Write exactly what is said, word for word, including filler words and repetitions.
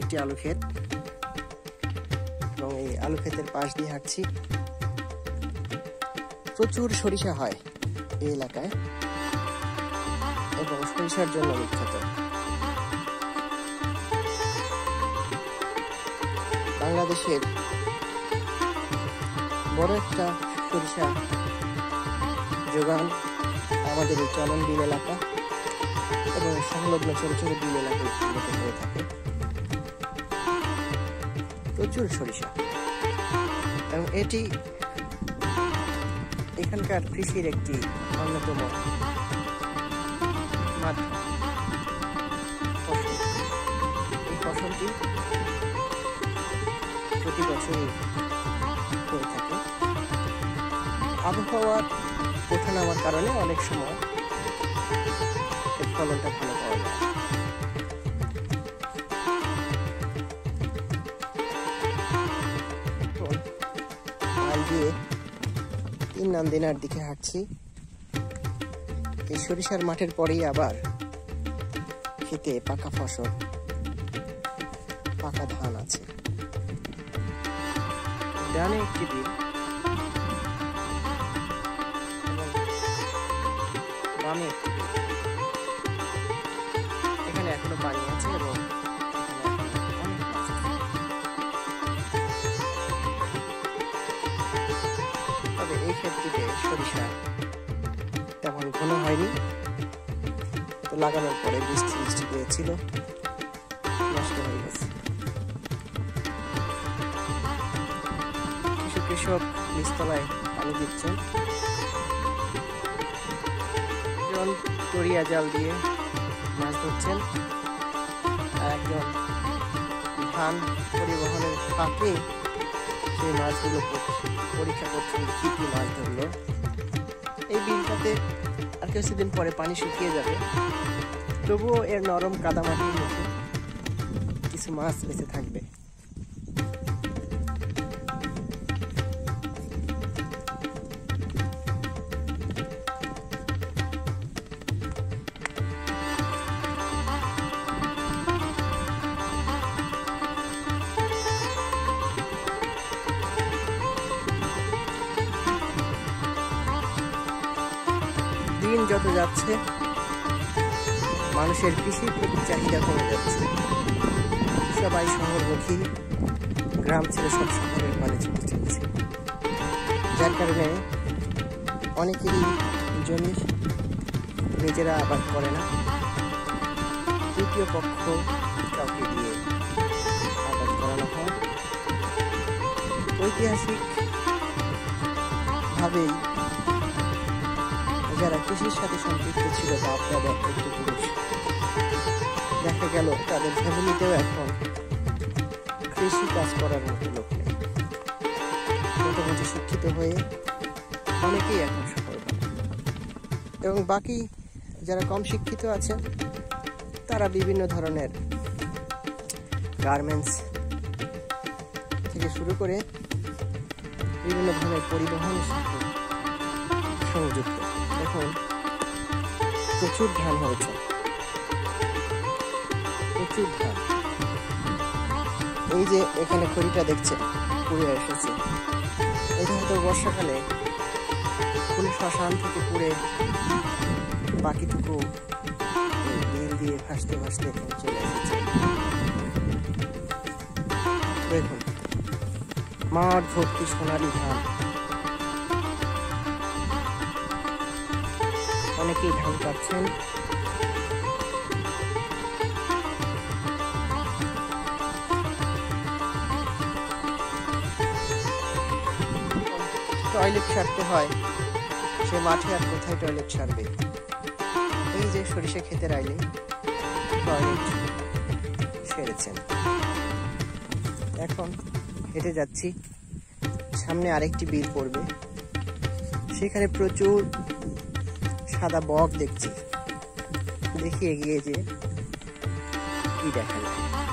একটি আলু ক্ষেত এবং এই আলু ক্ষেতের পাশ দিয়ে হাঁটছি। প্রচুর সরিষা হয় এই এলাকায় এবং সরিষার জন্য বিখ্যাত। বাংলাদেশের বড় একটা সরিষা যোগান আমাদের এই চলন বিল এলাকা এবং সংলগ্ন ছোট ছোট বিল এলাকায় হয়ে থাকে। প্রচুর সরিষা এবং এটি এখানকার কৃষির একটি অন্যতম মাধ্যম। এই ফসলটি প্রতি বছরই হয়ে থাকে। আবহাওয়ার ওঠানামার কারণে অনেক সময় ফলনটা ভালো পাওয়া যায়। আল দিয়ে তিন নান্দিনার দিকে হাঁটছি। এই সরিষার মাঠের পরেই আবার খেতে পাকা ফসল, পাকা ধান আছে। ডানে একটি বিল, বামে একটি বিল। এখানে এখনো পানি আছে এবং তবে এই ক্ষেত্রে সরিষা তেমন ঘন হয়নি, তো লাগানোর পরে বৃষ্টি বৃষ্টি পেয়েছিল, নষ্ট হয়ে গেছে। কিছু কৃষক নিচতলায় পানি দিচ্ছেন, একজন তরিয়া জাল দিয়ে মাছ ধরছেন, আর একজন ধান পরিবহনের ফাঁকে সেই মাছগুলো পরীক্ষা করছেন কি কি মাছ ধরলো। এই বিলটাতে আর কিছুদিন পরে পানি শুকিয়ে যাবে, তবুও এর নরম কাদামাটির মধ্যে কিছু মাছ বেঁচে থাকবে। দিন যত যাচ্ছে মানুষের কৃষির প্রতি চাহিদা কমে যাচ্ছে। সবাই শহরমুখী, গ্রাম ছেড়ে সব শহরের পানে ছুটে চলছে, যার কারণে অনেকেরই জমি নিজেরা আবাদ করে না, তৃতীয় পক্ষ কাউকে দিয়ে আবাদ করানো হয়। ঐতিহাসিকভাবেই যারা কৃষির সাথে সম্পৃক্ত ছিল বাপ দাদা পুরুষ, দেখা গেল তাদের ফ্যামিলিতেও এখন কৃষি কাজ করার মতো লোক নেই। মোটামুটি শিক্ষিত হয়ে অনেকেই এখন সফল হয় এবং বাকি যারা কম শিক্ষিত আছেন তারা বিভিন্ন ধরনের গার্মেন্টস থেকে শুরু করে বিভিন্ন ধরনের পরিবহনের সাথে সংযুক্ত। এখন প্রচুর ধান হয়েছে, প্রচুর ধান। এই যে এখানে খড়িটা দেখছেন পুড়ে এসেছে, এটা হয়তো বর্ষাকালে কোনো শ্মশান থেকে পুড়ে বাকিটুকু নীল দিয়ে ভাসতে ভাসতে এখানে চলে এসেছে। দেখুন মাঠ ভর্তি সোনালি ধান। অনেকেই ধান কাটছেন, টয়লেট সারতে হয়, সে মাঠে আর কোথায় টয়লেট সারবে। এই যে সরিষা ক্ষেতের আইলে টয়লেট সেরেছেন। এখন হেঁটে যাচ্ছি, সামনে আরেকটি বিল পড়বে, সেখানে প্রচুর সাদা বক দেখছি। দেখি এগিয়ে যে কি দেখা যায়।